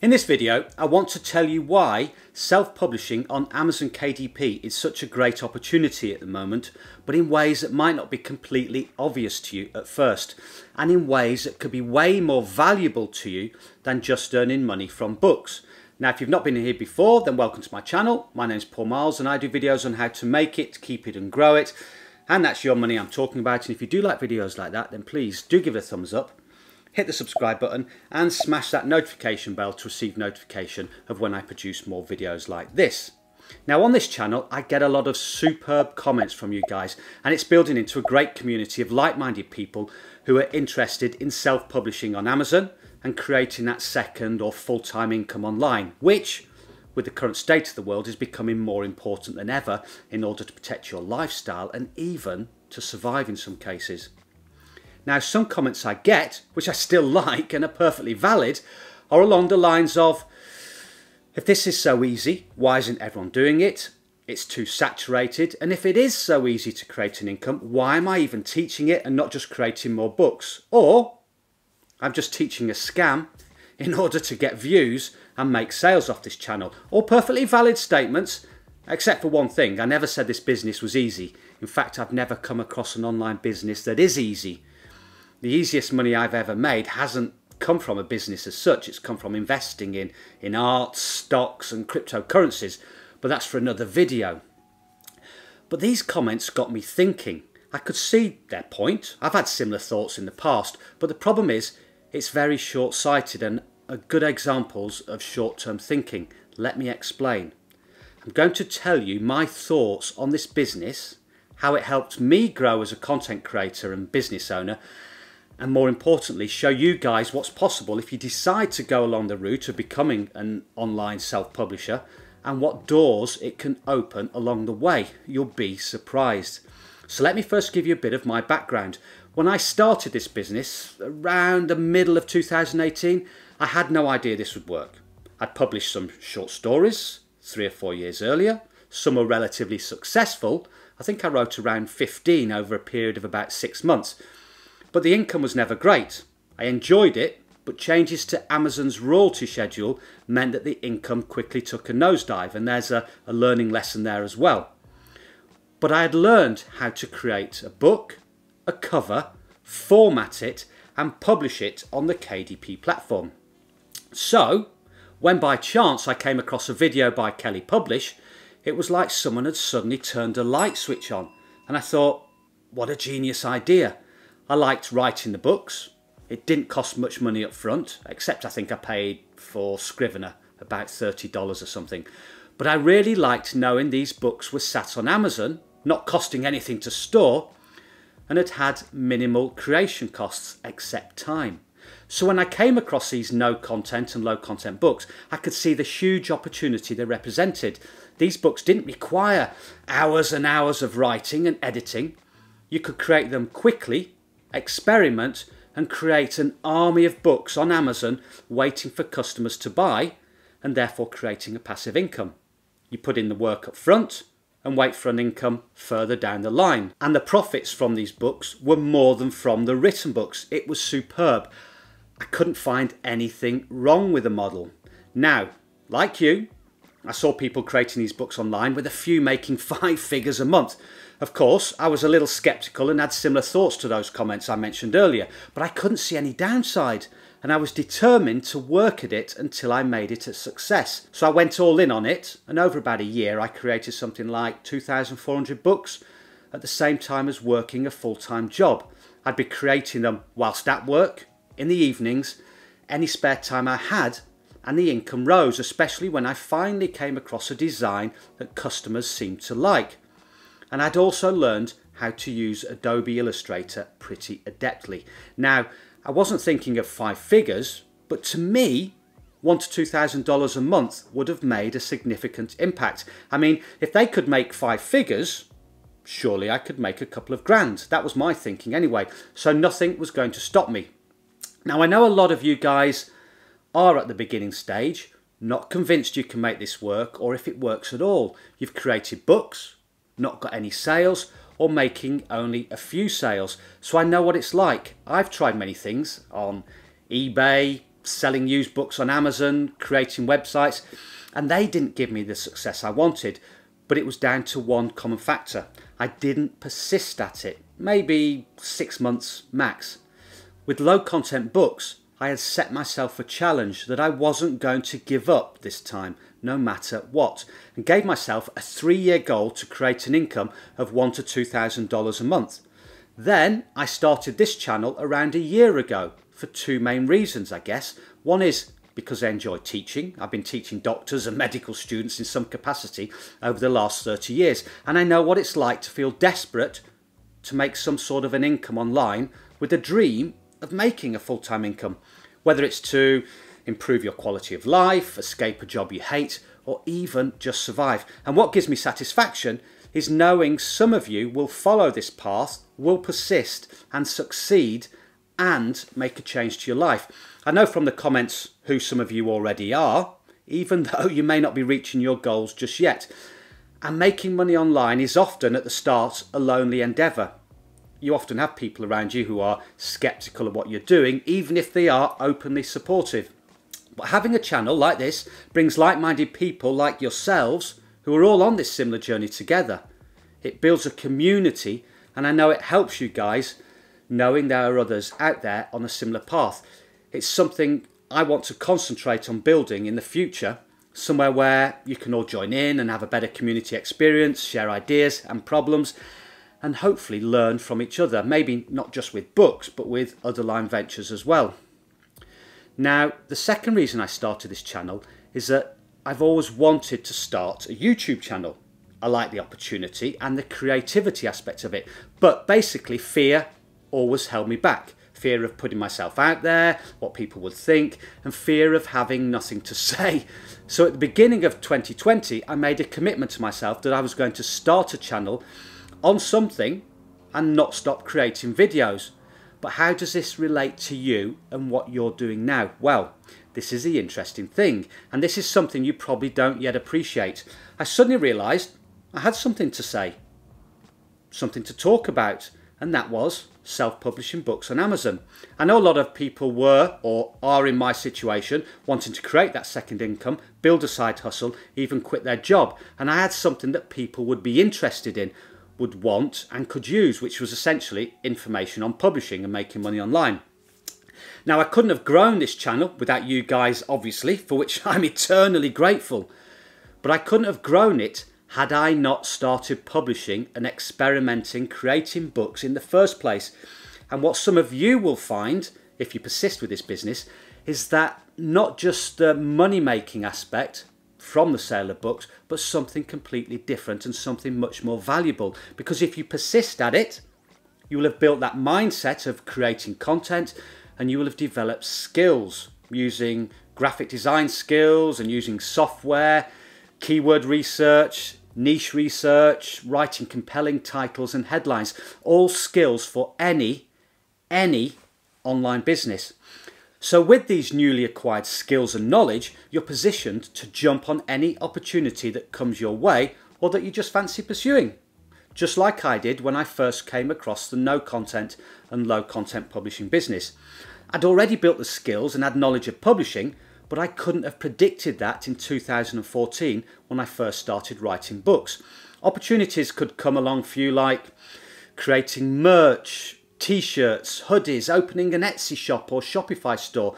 In this video, I want to tell you why self-publishing on Amazon KDP is such a great opportunity at the moment, but in ways that might not be completely obvious to you at first, and in ways that could be way more valuable to you than just earning money from books. Now, if you've not been here before, then welcome to my channel. My name's Paul Marles, and I do videos on how to make it, keep it and grow it. And that's your money I'm talking about. And if you do like videos like that, then please do give it a thumbs up. Hit the subscribe button and smash that notification bell to receive notification of when I produce more videos like this. Now on this channel, I get a lot of superb comments from you guys, and it's building into a great community of like-minded people who are interested in self-publishing on Amazon and creating that second or full-time income online, which, with the current state of the world, is becoming more important than ever in order to protect your lifestyle and even to survive in some cases. Now, some comments I get, which I still like and are perfectly valid, are along the lines of, if this is so easy, why isn't everyone doing it? It's too saturated. And if it is so easy to create an income, why am I even teaching it and not just creating more books? Or, I'm just teaching a scam in order to get views and make sales off this channel. All perfectly valid statements, except for one thing. I never said this business was easy. In fact, I've never come across an online business that is easy. The easiest money I've ever made hasn't come from a business as such. It's come from investing in art, stocks and cryptocurrencies, but that's for another video. But these comments got me thinking. I could see their point. I've had similar thoughts in the past, but the problem is it's very short-sighted and are good examples of short-term thinking. Let me explain. I'm going to tell you my thoughts on this business, how it helped me grow as a content creator and business owner, and more importantly, show you guys what's possible if you decide to go along the route of becoming an online self-publisher and what doors it can open along the way. You'll be surprised. So let me first give you a bit of my background. When I started this business around the middle of 2018, I had no idea this would work. I'd published some short stories 3 or 4 years earlier. Some were relatively successful. I think I wrote around 15 over a period of about 6 months. But the income was never great. I enjoyed it, but changes to Amazon's royalty schedule meant that the income quickly took a nosedive, and there's a learning lesson there as well. But I had learned how to create a book, a cover, format it, and publish it on the KDP platform. So, when by chance I came across a video by Kelly Publish, it was like someone had suddenly turned a light switch on, and I thought, what a genius idea. I liked writing the books. It didn't cost much money up front, except I think I paid for Scrivener about $30 or something. But I really liked knowing these books were sat on Amazon, not costing anything to store, and had had minimal creation costs except time. So when I came across these no content and low content books, I could see the huge opportunity they represented. These books didn't require hours and hours of writing and editing. You could create them quickly, experiment and create an army of books on Amazon waiting for customers to buy, and therefore creating a passive income. You put in the work up front and wait for an income further down the line. And the profits from these books were more than from the written books. It was superb. I couldn't find anything wrong with the model. Now, like you, I saw people creating these books online, with a few making 5 figures a month. Of course, I was a little sceptical and had similar thoughts to those comments I mentioned earlier, but I couldn't see any downside, and I was determined to work at it until I made it a success. So I went all in on it, and over about a year I created something like 2,400 books at the same time as working a full-time job. I'd be creating them whilst at work, in the evenings, any spare time I had, and the income rose, especially when I finally came across a design that customers seemed to like. And I'd also learned how to use Adobe Illustrator pretty adeptly. Now, I wasn't thinking of 5 figures, but to me, $1,000 to $2,000 a month would have made a significant impact. I mean, if they could make 5 figures, surely I could make a couple of grand. That was my thinking anyway, so nothing was going to stop me. Now, I know a lot of you guys are at the beginning stage, not convinced you can make this work or if it works at all. You've created books, not got any sales, or making only a few sales. So I know what it's like. I've tried many things on eBay, selling used books on Amazon, creating websites, and they didn't give me the success I wanted, but it was down to one common factor. I didn't persist at it, maybe 6 months max. With low content books, I had set myself a challenge that I wasn't going to give up this time, no matter what, and gave myself a 3-year goal to create an income of $1,000 to $2,000 a month. Then I started this channel around a year ago for two main reasons, I guess. One is because I enjoy teaching. I've been teaching doctors and medical students in some capacity over the last 30 years, and I know what it's like to feel desperate to make some sort of an income online with a dream of making a full-time income, whether it's to improve your quality of life, escape a job you hate, or even just survive. And what gives me satisfaction is knowing some of you will follow this path, will persist and succeed and make a change to your life. I know from the comments who some of you already are, even though you may not be reaching your goals just yet. And making money online is often at the start a lonely endeavour. You often have people around you who are sceptical of what you're doing, even if they are openly supportive. But having a channel like this brings like-minded people like yourselves who are all on this similar journey together. It builds a community, and I know it helps you guys knowing there are others out there on a similar path. It's something I want to concentrate on building in the future, somewhere where you can all join in and have a better community experience, share ideas and problems, and hopefully learn from each other, maybe not just with books, but with other line ventures as well. Now, the second reason I started this channel is that I've always wanted to start a YouTube channel. I like the opportunity and the creativity aspect of it, but basically fear always held me back. Fear of putting myself out there, what people would think, and fear of having nothing to say. So at the beginning of 2020, I made a commitment to myself that I was going to start a channel on something and not stop creating videos. But how does this relate to you and what you're doing now? Well, this is the interesting thing, and this is something you probably don't yet appreciate. I suddenly realised I had something to say, something to talk about, and that was self-publishing books on Amazon. I know a lot of people were or are in my situation, wanting to create that second income, build a side hustle, even quit their job, and I had something that people would be interested in, would want and could use, which was essentially information on publishing and making money online. Now, I couldn't have grown this channel without you guys, obviously, for which I'm eternally grateful, but I couldn't have grown it had I not started publishing and experimenting, creating books in the first place. And what some of you will find, if you persist with this business, is that not just the money-making aspect from the sale of books, but something completely different and something much more valuable. Because if you persist at it, you will have built that mindset of creating content, and you will have developed skills using graphic design skills and using software, keyword research, niche research, writing compelling titles and headlines, all skills for any online business. So with these newly acquired skills and knowledge, you're positioned to jump on any opportunity that comes your way or that you just fancy pursuing. Just like I did when I first came across the no content and low content publishing business. I'd already built the skills and had knowledge of publishing, but I couldn't have predicted that in 2014 when I first started writing books. Opportunities could come along for you like creating merch, t-shirts, hoodies, opening an Etsy shop or Shopify store,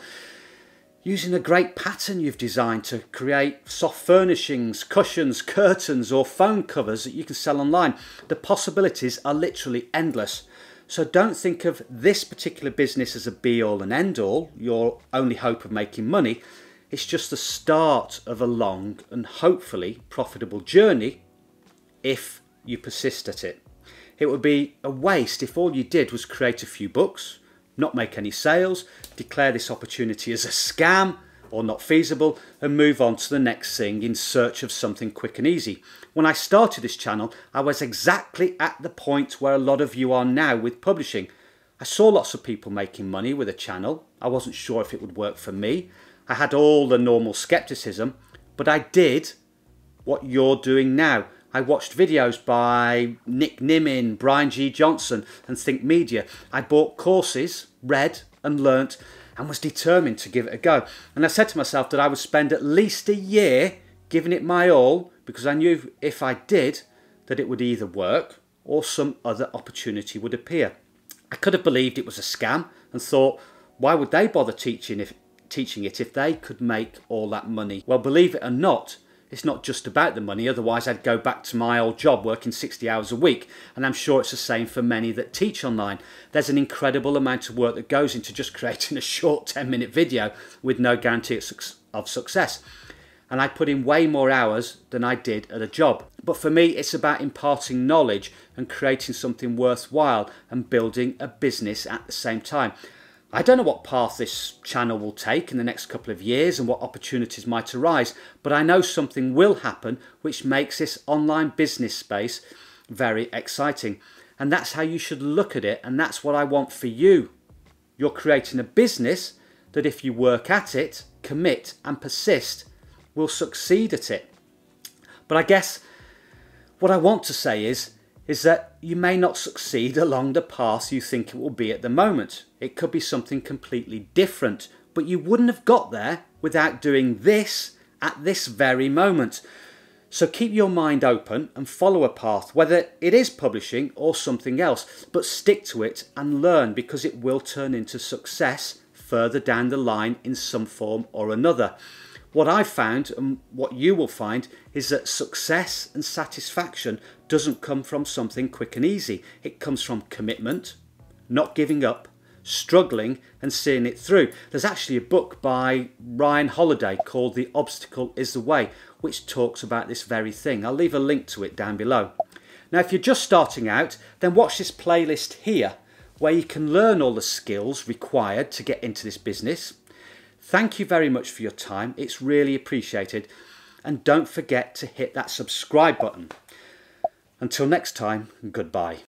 using a great pattern you've designed to create soft furnishings, cushions, curtains or phone covers that you can sell online. The possibilities are literally endless. So don't think of this particular business as a be-all and end-all, your only hope of making money. It's just the start of a long and hopefully profitable journey if you persist at it. It would be a waste if all you did was create a few books, not make any sales, declare this opportunity as a scam or not feasible, and move on to the next thing in search of something quick and easy. When I started this channel, I was exactly at the point where a lot of you are now with publishing. I saw lots of people making money with a channel. I wasn't sure if it would work for me. I had all the normal skepticism, but I did what you're doing now. I watched videos by Nick Nimmin, Brian G. Johnson, and Think Media. I bought courses, read and learnt, and was determined to give it a go. And I said to myself that I would spend at least a year giving it my all, because I knew if I did, that it would either work or some other opportunity would appear. I could have believed it was a scam and thought, why would they bother teaching it if they could make all that money? Well, believe it or not, it's not just about the money, otherwise I'd go back to my old job working 60 hours a week, and I'm sure it's the same for many that teach online. There's an incredible amount of work that goes into just creating a short 10-minute video with no guarantee of success. And I put in way more hours than I did at a job. But for me, it's about imparting knowledge and creating something worthwhile and building a business at the same time. I don't know what path this channel will take in the next couple of years and what opportunities might arise, but I know something will happen which makes this online business space very exciting. And that's how you should look at it, and that's what I want for you. You're creating a business that if you work at it, commit and persist, will succeed at it. But I guess what I want to say is that you may not succeed along the path you think it will be at the moment. It could be something completely different, but you wouldn't have got there without doing this at this very moment. So keep your mind open and follow a path, whether it is publishing or something else, but stick to it and learn, because it will turn into success further down the line in some form or another. What I've found, and what you will find, is that success and satisfaction doesn't come from something quick and easy. It comes from commitment, not giving up, struggling and seeing it through. There's actually a book by Ryan Holiday called The Obstacle Is The Way, which talks about this very thing. I'll leave a link to it down below. Now, if you're just starting out, then watch this playlist here, where you can learn all the skills required to get into this business. Thank you very much for your time. It's really appreciated. And don't forget to hit that subscribe button. Until next time, goodbye.